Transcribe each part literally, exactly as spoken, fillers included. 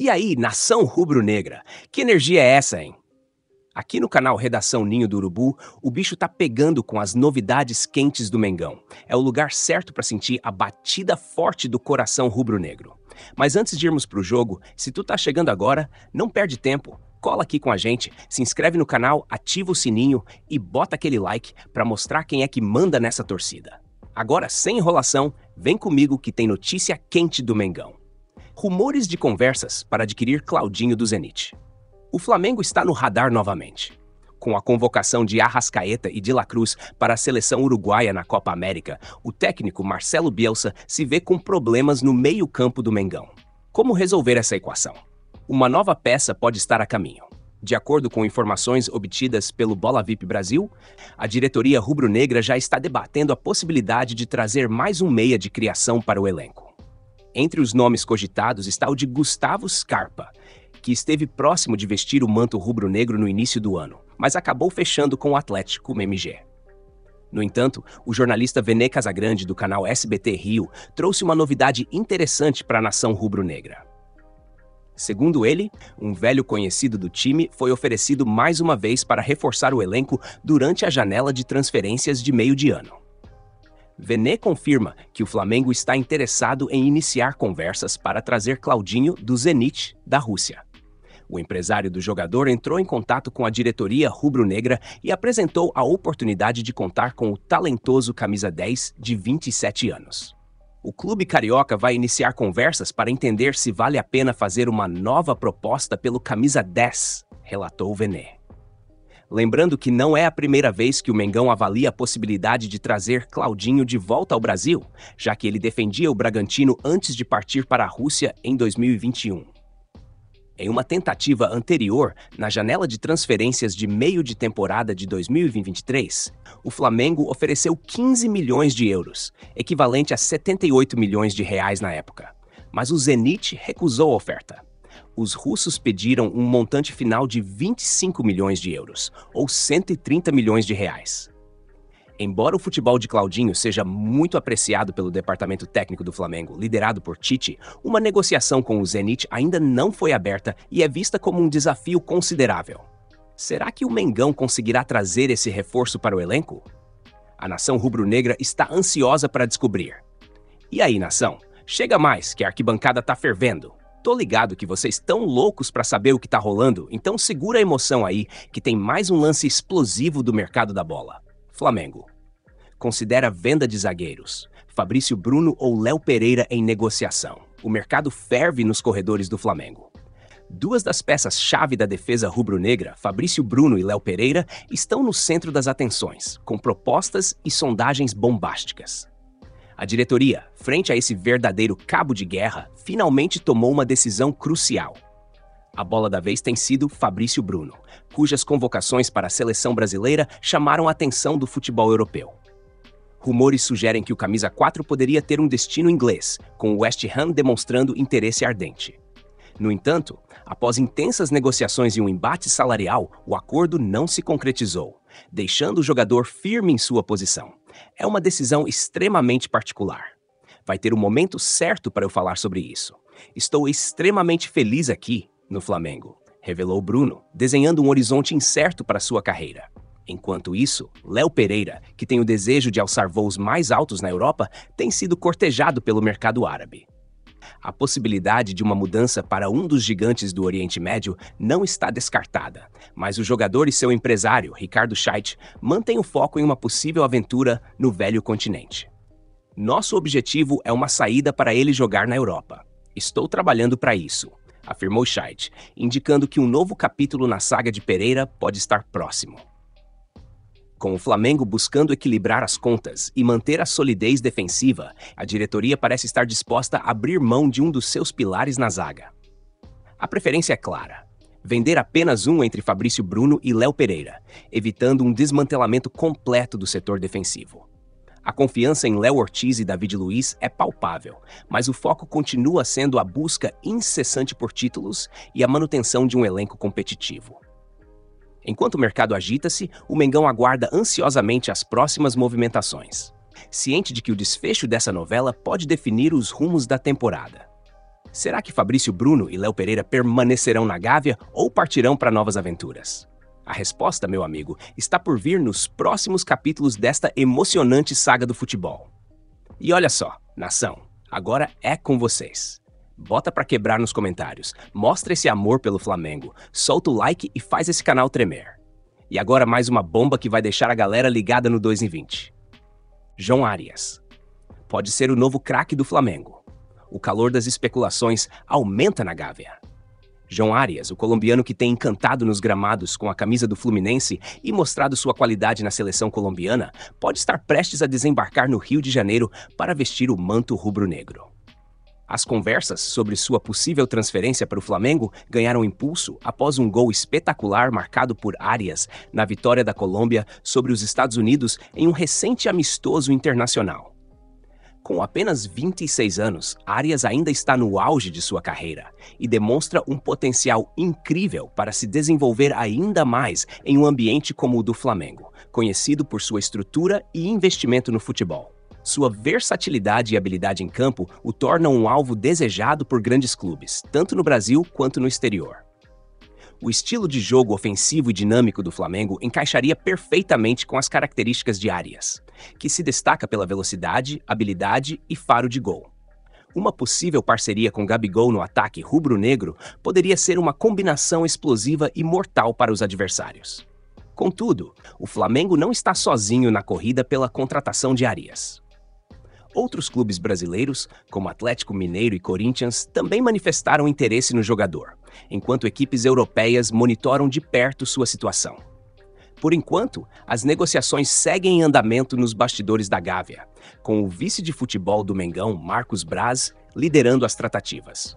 E aí, nação rubro-negra, que energia é essa, hein? Aqui no canal Redação Ninho do Urubu, o bicho tá pegando com as novidades quentes do Mengão. É o lugar certo para sentir a batida forte do coração rubro-negro. Mas antes de irmos pro jogo, se tu tá chegando agora, não perde tempo, cola aqui com a gente, se inscreve no canal, ativa o sininho e bota aquele like para mostrar quem é que manda nessa torcida. Agora, sem enrolação, vem comigo que tem notícia quente do Mengão. Rumores de conversas para adquirir Claudinho do Zenit. O Flamengo está no radar novamente. Com a convocação de Arrascaeta e de La Cruz para a seleção uruguaia na Copa América, o técnico Marcelo Bielsa se vê com problemas no meio-campo do Mengão. Como resolver essa equação? Uma nova peça pode estar a caminho. De acordo com informações obtidas pelo Bola V I P Brasil, a diretoria rubro-negra já está debatendo a possibilidade de trazer mais um meia de criação para o elenco. Entre os nomes cogitados está o de Gustavo Scarpa, que esteve próximo de vestir o manto rubro-negro no início do ano, mas acabou fechando com o Atlético M G. No entanto, o jornalista Venê Casagrande do canal S B T Rio trouxe uma novidade interessante para a nação rubro-negra. Segundo ele, um velho conhecido do time foi oferecido mais uma vez para reforçar o elenco durante a janela de transferências de meio de ano. Venê confirma que o Flamengo está interessado em iniciar conversas para trazer Claudinho do Zenit, da Rússia. O empresário do jogador entrou em contato com a diretoria rubro-negra e apresentou a oportunidade de contar com o talentoso camisa dez de vinte e sete anos. O clube carioca vai iniciar conversas para entender se vale a pena fazer uma nova proposta pelo camisa dez, relatou Venê. Lembrando que não é a primeira vez que o Mengão avalia a possibilidade de trazer Claudinho de volta ao Brasil, já que ele defendia o Bragantino antes de partir para a Rússia em dois mil e vinte e um. Em uma tentativa anterior, na janela de transferências de meio de temporada de dois mil e vinte e três, o Flamengo ofereceu quinze milhões de euros, equivalente a setenta e oito milhões de reais na época. Mas o Zenit recusou a oferta. Os russos pediram um montante final de vinte e cinco milhões de euros, ou cento e trinta milhões de reais. Embora o futebol de Claudinho seja muito apreciado pelo departamento técnico do Flamengo, liderado por Tite, uma negociação com o Zenit ainda não foi aberta e é vista como um desafio considerável. Será que o Mengão conseguirá trazer esse reforço para o elenco? A nação rubro-negra está ansiosa para descobrir. E aí, nação? Chega mais, que a arquibancada tá fervendo. Tô ligado que vocês estão loucos para saber o que tá rolando, então segura a emoção aí, que tem mais um lance explosivo do mercado da bola. Flamengo considera venda de zagueiros. Fabrício Bruno ou Léo Pereira em negociação. O mercado ferve nos corredores do Flamengo. Duas das peças-chave da defesa rubro-negra, Fabrício Bruno e Léo Pereira, estão no centro das atenções, com propostas e sondagens bombásticas. A diretoria, frente a esse verdadeiro cabo de guerra, finalmente tomou uma decisão crucial. A bola da vez tem sido Fabrício Bruno, cujas convocações para a seleção brasileira chamaram a atenção do futebol europeu. Rumores sugerem que o camisa quatro poderia ter um destino inglês, com o West Ham demonstrando interesse ardente. No entanto, após intensas negociações e um embate salarial, o acordo não se concretizou, deixando o jogador firme em sua posição. É uma decisão extremamente particular. Vai ter o momento certo para eu falar sobre isso. Estou extremamente feliz aqui, no Flamengo, revelou Bruno, desenhando um horizonte incerto para sua carreira. Enquanto isso, Léo Pereira, que tem o desejo de alçar voos mais altos na Europa, tem sido cortejado pelo mercado árabe. A possibilidade de uma mudança para um dos gigantes do Oriente Médio não está descartada, mas o jogador e seu empresário, Ricardo Scheidt, mantêm o foco em uma possível aventura no velho continente. Nosso objetivo é uma saída para ele jogar na Europa. Estou trabalhando para isso, afirmou Scheidt, indicando que um novo capítulo na saga de Pereira pode estar próximo. Com o Flamengo buscando equilibrar as contas e manter a solidez defensiva, a diretoria parece estar disposta a abrir mão de um dos seus pilares na zaga. A preferência é clara: vender apenas um entre Fabrício Bruno e Léo Pereira, evitando um desmantelamento completo do setor defensivo. A confiança em Léo Ortiz e David Luiz é palpável, mas o foco continua sendo a busca incessante por títulos e a manutenção de um elenco competitivo. Enquanto o mercado agita-se, o Mengão aguarda ansiosamente as próximas movimentações, ciente de que o desfecho dessa novela pode definir os rumos da temporada. Será que Fabrício Bruno e Léo Pereira permanecerão na Gávea ou partirão para novas aventuras? A resposta, meu amigo, está por vir nos próximos capítulos desta emocionante saga do futebol. E olha só, nação, agora é com vocês. Bota pra quebrar nos comentários, mostra esse amor pelo Flamengo, solta o like e faz esse canal tremer. E agora mais uma bomba que vai deixar a galera ligada no dois mil e vinte. João Arias pode ser o novo craque do Flamengo. O calor das especulações aumenta na Gávea. João Arias, o colombiano que tem encantado nos gramados com a camisa do Fluminense e mostrado sua qualidade na seleção colombiana, pode estar prestes a desembarcar no Rio de Janeiro para vestir o manto rubro-negro. As conversas sobre sua possível transferência para o Flamengo ganharam impulso após um gol espetacular marcado por Arias na vitória da Colômbia sobre os Estados Unidos em um recente amistoso internacional. Com apenas vinte e seis anos, Arias ainda está no auge de sua carreira e demonstra um potencial incrível para se desenvolver ainda mais em um ambiente como o do Flamengo, conhecido por sua estrutura e investimento no futebol. Sua versatilidade e habilidade em campo o tornam um alvo desejado por grandes clubes, tanto no Brasil quanto no exterior. O estilo de jogo ofensivo e dinâmico do Flamengo encaixaria perfeitamente com as características de Arias, que se destaca pela velocidade, habilidade e faro de gol. Uma possível parceria com Gabigol no ataque rubro-negro poderia ser uma combinação explosiva e mortal para os adversários. Contudo, o Flamengo não está sozinho na corrida pela contratação de Arias. Outros clubes brasileiros, como Atlético Mineiro e Corinthians, também manifestaram interesse no jogador, enquanto equipes europeias monitoram de perto sua situação. Por enquanto, as negociações seguem em andamento nos bastidores da Gávea, com o vice de futebol do Mengão, Marcos Braz, liderando as tratativas.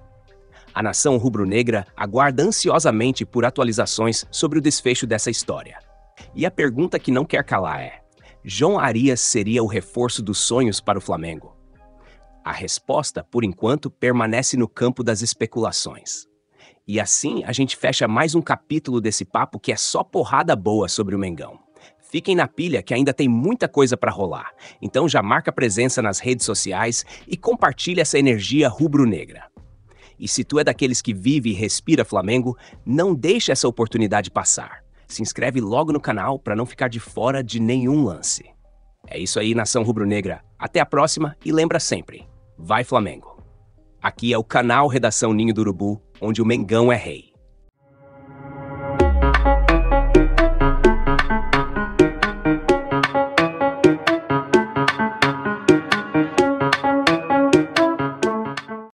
A nação rubro-negra aguarda ansiosamente por atualizações sobre o desfecho dessa história. E a pergunta que não quer calar é: João Arias seria o reforço dos sonhos para o Flamengo? A resposta, por enquanto, permanece no campo das especulações. E assim a gente fecha mais um capítulo desse papo que é só porrada boa sobre o Mengão. Fiquem na pilha que ainda tem muita coisa para rolar, então já marca presença nas redes sociais e compartilha essa energia rubro-negra. E se tu é daqueles que vive e respira Flamengo, não deixa essa oportunidade passar. Se inscreve logo no canal para não ficar de fora de nenhum lance. É isso aí, nação rubro-negra. Até a próxima e lembra sempre, vai Flamengo! Aqui é o canal Redação Ninho do Urubu, onde o Mengão é rei.